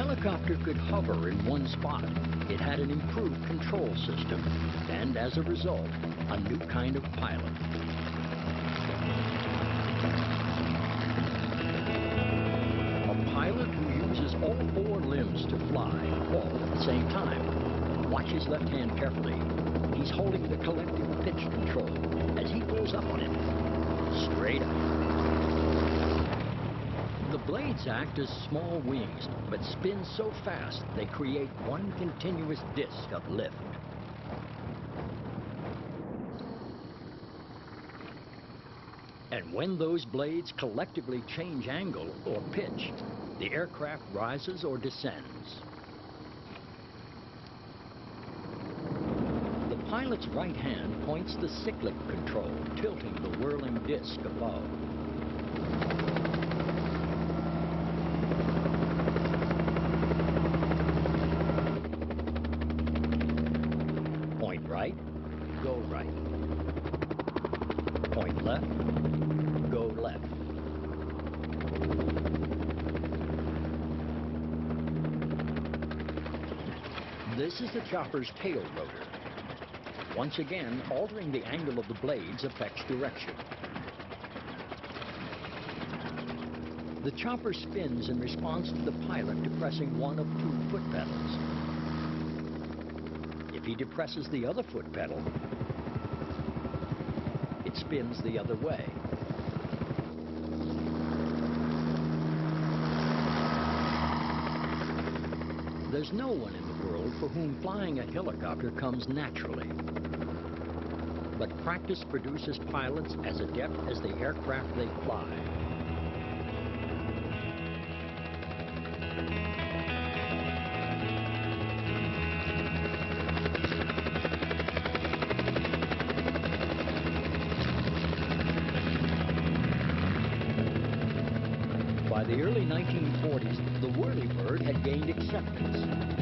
helicopter could hover in one spot. It had an improved control system, and as a result, a new kind of pilot. A pilot who uses all four limbs to fly, all at the same time. Watch his left hand carefully. He's holding the collective pitch control as he goes up on it, straight up. The blades act as small wings, but spin so fast they create one continuous disc of lift. And when those blades collectively change angle or pitch, the aircraft rises or descends. The pilot's right hand points the cyclic control, tilting the whirling disc above. Point right, go right. Point left. Left. This is the chopper's tail rotor. Once again, altering the angle of the blades affects direction. The chopper spins in response to the pilot depressing one of two foot pedals. If he depresses the other foot pedal, it spins the other way. There's no one in the world for whom flying a helicopter comes naturally. But practice produces pilots as adept as the aircraft they fly. By the early 1940s, the whirlybird had gained acceptance.